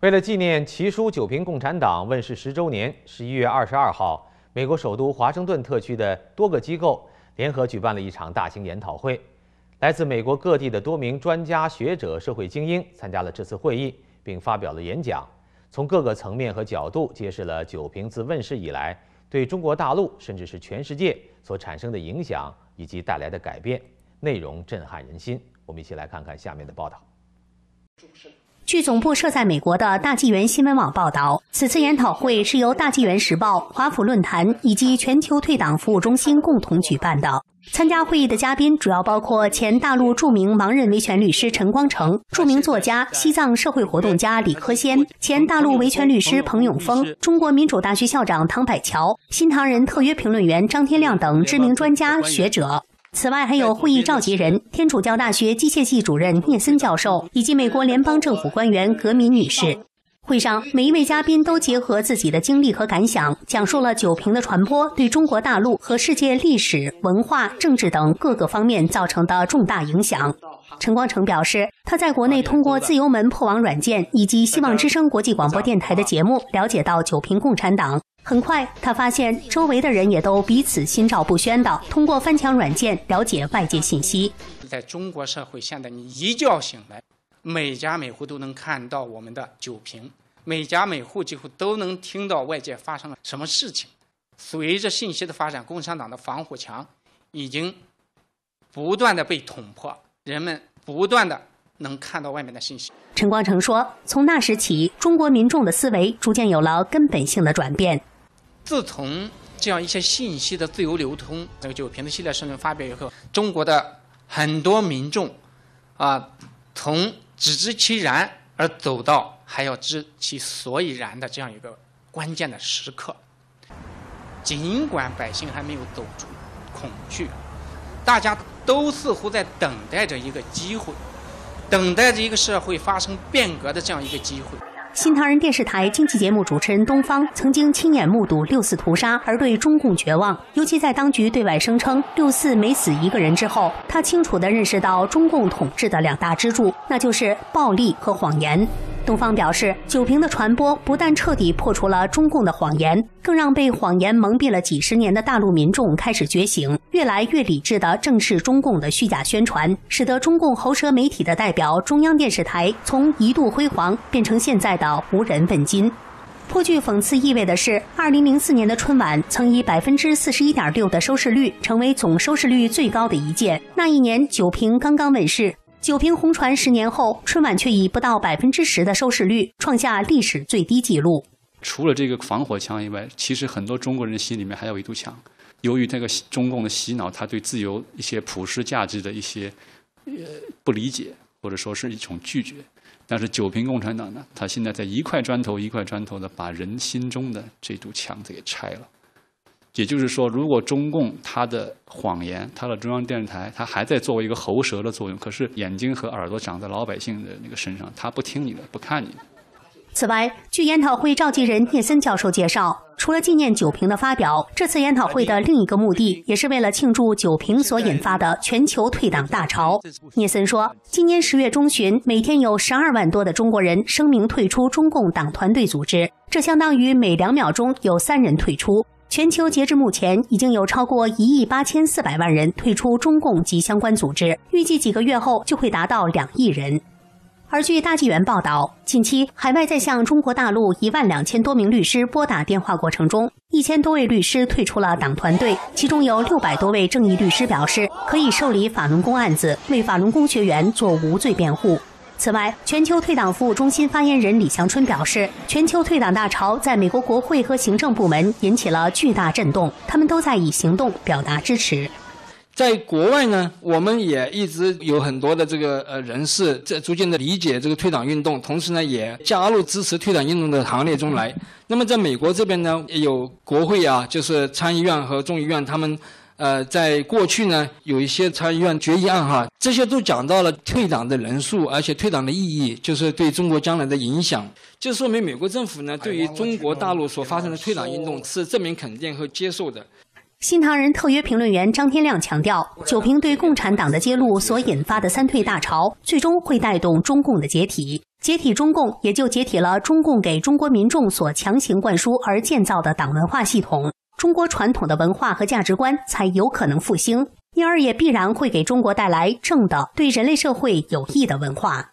为了纪念旗书九评共产党问世10周年，11月22号，美国首都华盛顿特区的多个机构联合举办了一场大型研讨会。来自美国各地的多名专家学者、社会精英参加了这次会议，并发表了演讲，从各个层面和角度揭示了九评自问世以来对中国大陆甚至是全世界所产生的影响以及带来的改变，内容震撼人心。我们一起来看看下面的报道。 据总部设在美国的大纪元新闻网报道，此次研讨会是由大纪元时报、华府论坛以及全球退党服务中心共同举办的。参加会议的嘉宾主要包括前大陆著名盲人维权律师陈光诚、著名作家、西藏社会活动家李科先、前大陆维权律师彭永峰、中国民主大学校长唐柏乔、新唐人特约评论员张天亮等知名专家学者。 此外，还有会议召集人、天主教大学机械系主任聂森教授以及美国联邦政府官员格敏女士。会上，每一位嘉宾都结合自己的经历和感想，讲述了九评的传播对中国大陆和世界历史、文化、政治等各个方面造成的重大影响。陈光诚表示，他在国内通过自由门破网软件以及希望之声国际广播电台的节目了解到九评共产党。 很快，他发现周围的人也都彼此心照不宣的通过翻墙软件了解外界信息。在中国社会，现在你一觉醒来，每家每户都能看到我们的九评，每家每户几乎都能听到外界发生了什么事情。随着信息的发展，共产党的防护墙已经不断的被捅破，人们不断的。 能看到外面的信息。陈光诚说，从那时起，中国民众的思维逐渐有了根本性的转变。自从这样一些信息的自由流通，这个九评的系列社论发表以后，中国的很多民众从知其然而走到还要知其所以然的这样一个关键的时刻。尽管百姓还没有走出恐惧，大家都似乎在等待着一个机会。 等待着一个社会发生变革的这样一个机会。新唐人电视台经济节目主持人东方曾经亲眼目睹六四屠杀，而对中共绝望。尤其在当局对外声称六四每死一个人之后，他清楚地认识到中共统治的两大支柱，那就是暴力和谎言。东方表示，九评的传播不但彻底破除了中共的谎言，更让被谎言蒙蔽了几十年的大陆民众开始觉醒，越来越理智地正视中共的虚假宣传，使得中共喉舌媒体的代表中央电视台从一度辉煌变成现在的无人问津。颇具讽刺意味的是，2004年的春晚曾以41.6%的收视率成为总收视率最高的一届。那一年，九评刚刚问世。 九评红传10年后，春晚却以不到10%的收视率创下历史最低纪录。除了这个防火墙以外，其实很多中国人心里面还有一堵墙。由于这个中共的洗脑，他对自由一些普世价值的一些不理解，或者说是一种拒绝。但是九评共产党呢，他现在在一块砖头一块砖头的把人心中的这堵墙给拆了。 也就是说，如果中共它的谎言，它的中央电视台，它还在作为一个喉舌的作用，可是眼睛和耳朵长在老百姓的那个身上，它不听你的，不看你的。此外，据研讨会召集人聂森教授介绍，除了纪念九评的发表，这次研讨会的另一个目的，也是为了庆祝九评所引发的全球退党大潮。聂森说，今年10月中旬，每天有12万多的中国人声明退出中共党团队组织，这相当于每2秒钟有3人退出。 全球截至目前，已经有超过1.84亿人退出中共及相关组织，预计几个月后就会达到2亿人。而据大纪元报道，近期海外在向中国大陆12000多名律师拨打电话过程中，1000多位律师退出了党团队，其中有600多位正义律师表示可以受理法轮功案子，为法轮功学员做无罪辩护。 此外，全球退党服务中心发言人李祥春表示，全球退党大潮在美国国会和行政部门引起了巨大震动，他们都在以行动表达支持。在国外呢，我们也一直有很多的这个人士在逐渐的理解这个退党运动，同时呢也加入支持退党运动的行列中来。那么在美国这边呢，也有国会啊，就是参议院和众议院他们。 在过去呢，有一些参议院决议案哈，这些都讲到了退党的人数，而且退党的意义，就是对中国将来的影响。这说明美国政府呢，对于中国大陆所发生的退党运动是正面肯定和接受的。新唐人特约评论员张天亮强调，九评对共产党的揭露所引发的3退大潮，最终会带动中共的解体。解体中共也就解体了中共给中国民众所强行灌输而建造的党文化系统，中国传统的文化和价值观才有可能复兴，因而也必然会给中国带来正的、对人类社会有益的文化。